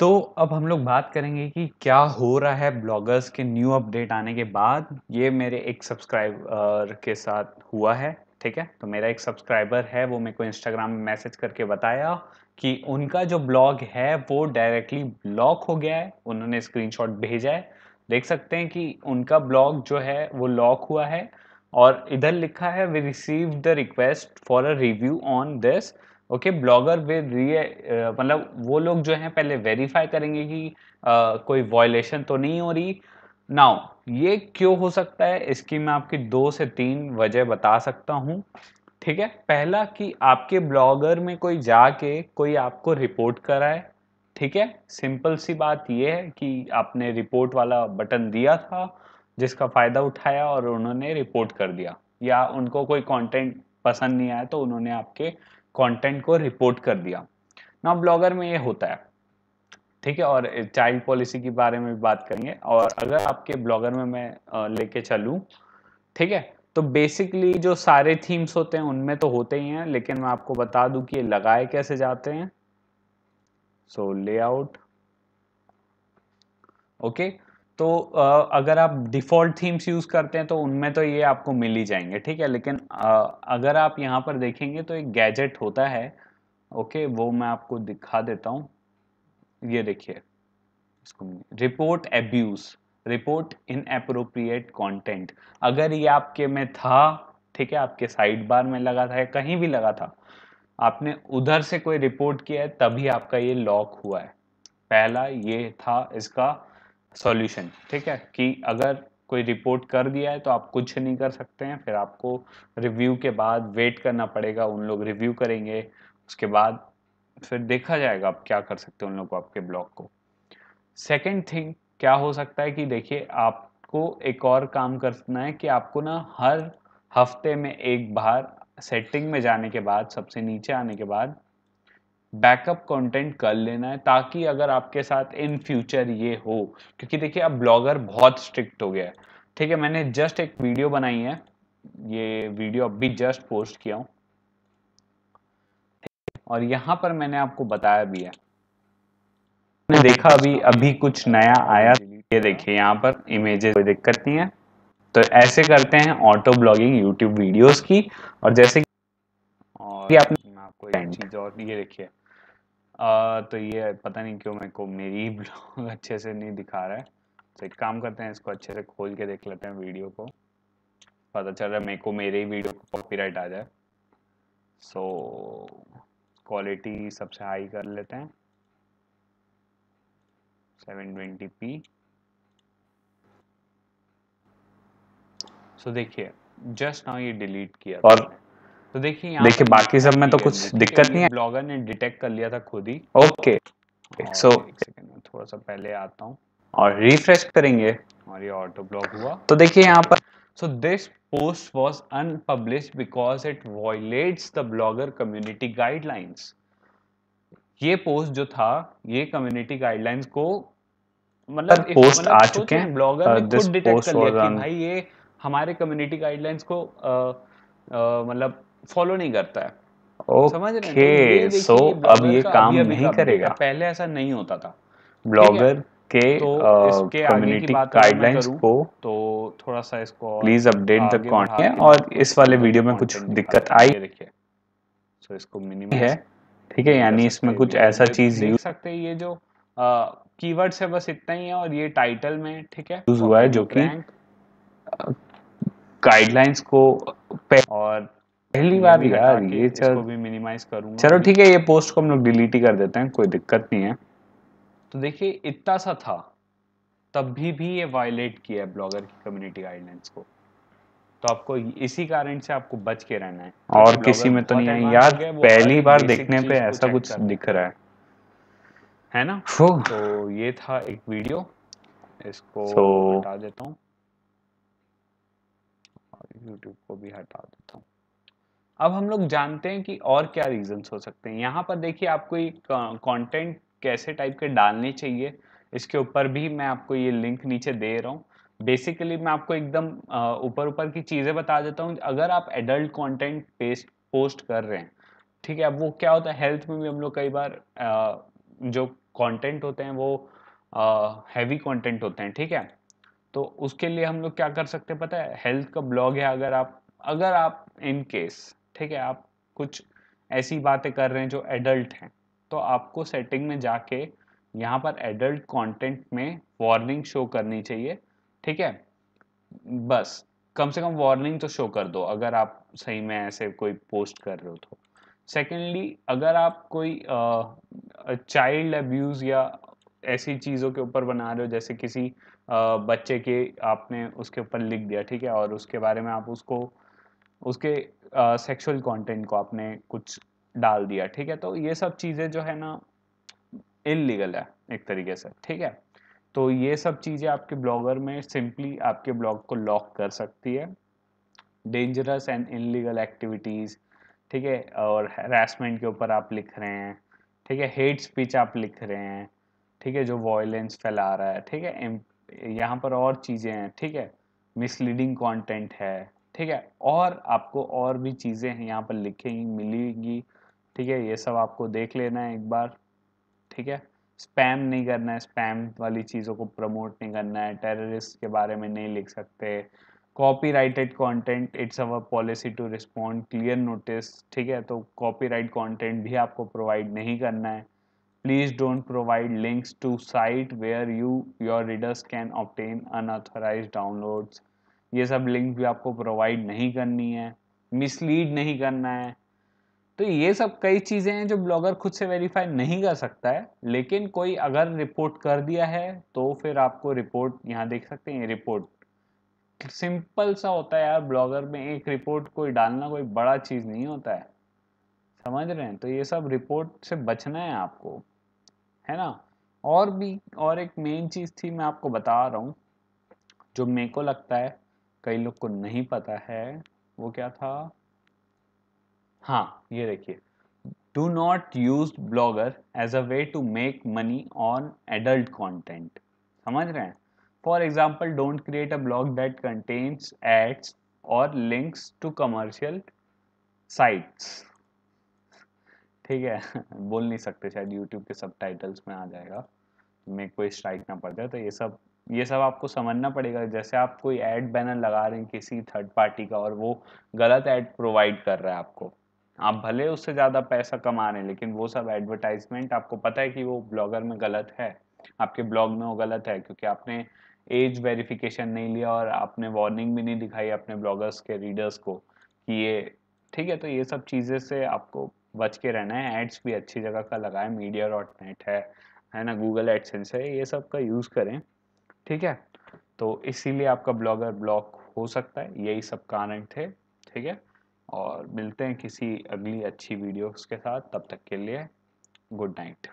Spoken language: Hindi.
तो अब हम लोग बात करेंगे कि क्या हो रहा है ब्लॉगर्स के न्यू अपडेट आने के बाद। ये मेरे एक सब्सक्राइबर के साथ हुआ है, ठीक है। तो मेरा एक सब्सक्राइबर है, वो मेरे को इंस्टाग्राम में मैसेज करके बताया कि उनका जो ब्लॉग है वो डायरेक्टली ब्लॉक हो गया है। उन्होंने स्क्रीनशॉट भेजा है, देख सकते हैं कि उनका ब्लॉग जो है वो लॉक हुआ है और इधर लिखा है we receive the request for a review on this, okay blogger with मतलब वो लोग जो हैं पहले वेरीफाई करेंगे कि कोई वायलेशन तो नहीं हो रही। नाउ ये क्यों हो सकता है, इसकी मैं आपकी 2 से 3 वजह बता सकता हूँ, ठीक है। पहला कि आपके ब्लॉगर में कोई जाके कोई आपको रिपोर्ट कराए, ठीक है। सिंपल सी बात ये है कि आपने रिपोर्ट वाला बटन दिया था जिसका फ़ायदा उठाया और उन्होंने रिपोर्ट कर दिया, या उनको कोई कंटेंट पसंद नहीं आया तो उन्होंने आपके कंटेंट को रिपोर्ट कर दिया। ना ब्लॉगर में ये होता है, ठीक है। और चाइल्ड पॉलिसी के बारे में भी बात करेंगे। और अगर आपके ब्लॉगर में मैं लेके चलूँ, ठीक है, तो बेसिकली जो सारे थीम्स होते हैं उनमें तो होते ही हैं, लेकिन मैं आपको बता दूं कि ये लगाए कैसे जाते हैं। So layout, okay. तो अगर आप डिफ़ॉल्ट थीम्स यूज़ करते हैं तो उनमें तो ये आपको मिल ही जाएंगे, ठीक है। लेकिन अगर आप यहाँ पर देखेंगे तो एक गैजेट होता है, ओके, वो मैं आपको दिखा देता हूँ। ये देखिए, इसको report abuse, report inappropriate content. अगर ये आपके में था, ठीक है, आपके साइड बार में लगा था या कहीं भी लगा था, आपने उधर से कोई रिपोर्ट किया है तभी आपका ये लॉक हुआ है। पहला ये था इसका सॉल्यूशन, ठीक है, कि अगर कोई रिपोर्ट कर दिया है तो आप कुछ नहीं कर सकते हैं, फिर आपको रिव्यू के बाद वेट करना पड़ेगा, उन लोग रिव्यू करेंगे, उसके बाद फिर देखा जाएगा आप क्या कर सकते हैं उन लोग को, आपके ब्लॉग को। सेकंड थिंग क्या हो सकता है कि देखिए, आपको एक और काम करना है कि आपको ना हर हफ्ते में एक बार सेटिंग में जाने के बाद, सबसे नीचे आने के बाद बैकअप कंटेंट कर लेना है, ताकि अगर आपके साथ इन फ्यूचर ये हो, क्योंकि देखिए अब ब्लॉगर बहुत स्ट्रिक्ट हो गया है, ठीक है। मैंने जस्ट एक वीडियो बनाई है, ये वीडियो अब भी जस्ट पोस्ट किया हूँ और यहाँ पर मैंने आपको बताया भी है, मैंने देखा अभी कुछ नया आया। ये देखिए यहाँ पर इमेजेस, कोई दिक्कत नहीं है। तो ऐसे करते हैं ऑटो ब्लॉगिंग यूट्यूब वीडियोस की। और जैसे कि आपने आपको एक चीज और ये देखिए, तो ये पता नहीं क्यों मेरे को मेरी ब्लॉग अच्छे से नहीं दिखा रहा है, तो एक काम करते हैं इसको अच्छे से खोल के देख लेते हैं वीडियो को, पता चल रहा है मेरे को मेरे ही वीडियो को कॉपीराइट आ जाए। सो क्वालिटी सबसे हाई कर लेते हैं, 720p। सो देखिए जस्ट नाउ ये डिलीट किया और तो देखिए यहाँ देखिए बाकी सब में तो कुछ दिक्कत नहीं है, ब्लॉगर ने डिटेक्ट कर लिया था खुद ही, ओके। सो थोड़ा सा पहले आता हूँ और रिफ्रेश करेंगे और ये ऑटो ब्लॉक हुआ। तो देखिए यहाँ पर, so this post was unpublished because it violates the blogger community guidelines. ये पोस्ट जो था ये कम्युनिटी गाइडलाइंस को मतलब पोस्ट आ चुके हैं, ब्लॉगर ने खुद डिटेक्ट कर लिया कि भाई ये हमारे कम्युनिटी गाइडलाइंस को मतलब फॉलो नहीं करता है, समझ रहे हैं। सो अब ये काम नहीं करेगा, पहले ऐसा नहीं होता था। ब्लॉगर के कम्युनिटी गाइडलाइंस को तो थोड़ा सा इसको प्लीज अपडेट द कंटेंट। और इस वाले वीडियो में कुछ दिक्कत आई, देखिए, सो इसको मिनिमम है, ठीक है, यानी इसमें कुछ ऐसा चीज यूज सकते हैं। ये जो कीवर्ड्स है बस इतना ही है और ये टाइटल में, ठीक है, यूज हुआ है जो कि गाइडलाइंस को और पहली बार यार ये इसको भी मिनिमाइज करूंगा। चलो ठीक है, ये पोस्ट को हम लोग डिलीट ही कर देते हैं, कोई दिक्कत नहीं है। तो देखिए इतना सा था तब भी ये वायलेट किया है ब्लॉगर की कम्युनिटी गाइडलाइंस को, तो आपको इसी कारण से आपको बच के रहना है। और किसी में तो नहीं है यार, पहली बार देखने पे ऐसा कुछ दिख रहा है ना। तो ये था एक वीडियो, इसको हटा देता हूँ और YouTube को भी हटा देता हूँ। अब हम लोग जानते हैं कि और क्या रीजंस हो सकते हैं। यहाँ पर देखिए आपको ये कंटेंट कैसे टाइप के डालने चाहिए, इसके ऊपर भी मैं आपको ये लिंक नीचे दे रहा हूँ। बेसिकली मैं आपको एकदम ऊपर की चीज़ें बता देता हूँ। अगर आप एडल्ट कंटेंट पोस्ट कर रहे हैं, ठीक है, अब वो क्या होता है हेल्थ में भी हम लोग कई बार जो कंटेंट होते हैं वो हैवी कंटेंट होते हैं, ठीक है। तो उसके लिए हम लोग क्या कर सकते हैं पता है, हेल्थ का ब्लॉग है, अगर आप इन केस, ठीक है, आप कुछ ऐसी बातें कर रहे हैं जो एडल्ट हैं, तो आपको सेटिंग में जाके यहाँ पर एडल्ट कंटेंट में वार्निंग शो करनी चाहिए, ठीक है। बस कम से कम वार्निंग तो शो कर दो अगर आप सही में ऐसे कोई पोस्ट कर रहे हो तो। सेकेंडली, अगर आप कोई चाइल्ड अब्यूज़ या ऐसी चीज़ों के ऊपर बना रहे हो, जैसे किसी बच्चे के आपने उसके ऊपर लिख दिया, ठीक है, और उसके बारे में आप उसको उसके सेक्सुअल कंटेंट को आपने कुछ डाल दिया, ठीक है, तो ये सब चीज़ें जो है ना इल्लीगल है एक तरीके से, ठीक है। तो ये सब चीज़ें आपके ब्लॉगर में सिंपली आपके ब्लॉग को लॉक कर सकती है, डेंजरस एंड इल्लीगल एक्टिविटीज़, ठीक है, और हैरासमेंट के ऊपर आप लिख रहे हैं, ठीक है, हेट स्पीच आप लिख रहे हैं, ठीक है, जो वायलेंस फैला रहा है, ठीक है, यहाँ पर और चीज़ें हैं, ठीक है, मिसलीडिंग कंटेंट है, ठीक है, और आपको और भी चीज़ें हैं यहाँ पर लिखेंगी मिलेगी, ठीक है, ये सब आपको देख लेना है एक बार, ठीक है। स्पैम नहीं करना है, स्पैम वाली चीज़ों को प्रमोट नहीं करना है, टेररिस्ट के बारे में नहीं लिख सकते, copyrighted content, it's our policy to respond clear notice, ठीक है, तो कॉपीराइट कंटेंट भी आपको प्रोवाइड नहीं करना है। Please don't provide links to site where your readers can obtain unauthorised downloads, ये सब लिंक भी आपको प्रोवाइड नहीं करनी है, मिसलीड नहीं करना है। तो ये सब कई चीज़ें हैं जो ब्लॉगर खुद से वेरीफाई नहीं कर सकता है, लेकिन कोई अगर रिपोर्ट कर दिया है तो फिर आपको रिपोर्ट यहाँ देख सकते हैं, रिपोर्ट सिंपल सा होता है यार, ब्लॉगर में एक रिपोर्ट कोई डालना कोई बड़ा चीज़ नहीं होता है, समझ रहे हैं। तो ये सब रिपोर्ट से बचना है आपको, है ना। और एक मेन चीज़ थी, मैं आपको बता रहा हूँ, जो मेरे को लगता है कई लोग को नहीं पता है, वो क्या था, हाँ ये देखिए, do not use blogger as a way to make money on adult content, समझ रहे हैं। For example, don't create a blog that contains ads और लिंक्स टू कमर्शियल साइट्स, ठीक है। बोल नहीं सकते, शायद यूट्यूब के सबटाइटल्स में आ जाएगा, मेरे कोई स्ट्राइक ना पड़ जाए। तो ये सब आपको समझना पड़ेगा। जैसे आप कोई ऐड बैनर लगा रहे हैं किसी थर्ड पार्टी का और वो गलत ऐड प्रोवाइड कर रहा है आपको, आप भले उससे ज़्यादा पैसा कमा रहे हैं, लेकिन वो सब एडवर्टाइजमेंट आपको पता है कि वो ब्लॉगर में गलत है, आपके ब्लॉग में वो गलत है, क्योंकि आपने एज वेरिफिकेशन नहीं लिया और आपने वार्निंग भी नहीं दिखाई अपने ब्लॉगर्स के रीडर्स को कि ये, ठीक है। तो ये सब चीज़ें से आपको बच के रहना है। एड्स भी अच्छी जगह का लगाएं, media.net है ना, गूगल एडसेंस है, ये सब का यूज़ करें, ठीक है। तो इसीलिए आपका ब्लॉगर ब्लॉक हो सकता है, यही सब कारण थे, ठीक है। और मिलते हैं किसी अगली अच्छी वीडियोस के साथ, तब तक के लिए गुड नाइट।